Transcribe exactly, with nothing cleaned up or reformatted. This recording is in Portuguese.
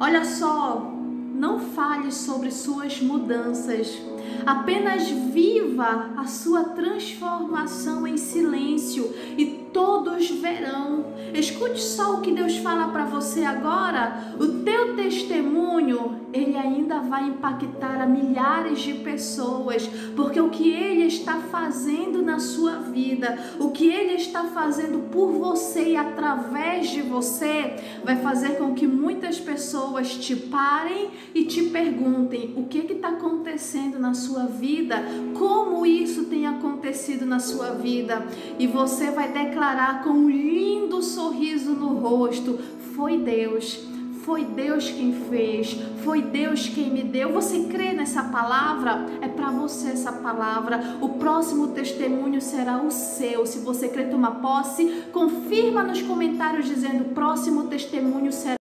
Olha só, não fale sobre suas mudanças. Apenas viva a sua transformação em silêncio e todos verão. Escute só o que Deus fala para você agora. O teu testemunho, ele ainda vai impactar a milhares de pessoas, porque o que ele está fazendo na sua vida, o que ele está fazendo por você e através de você, vai fazer com que muitas pessoas te parem e te perguntem o que que está acontecendo na sua vida, como isso tem acontecido na sua vida, e você vai declarar com um lindo sorriso no rosto: foi Deus, foi Deus quem fez, foi Deus quem me deu. Você crê nessa palavra? É para você essa palavra. O próximo testemunho será o seu. Se você crê, toma posse. Confirma nos comentários dizendo: próximo testemunho será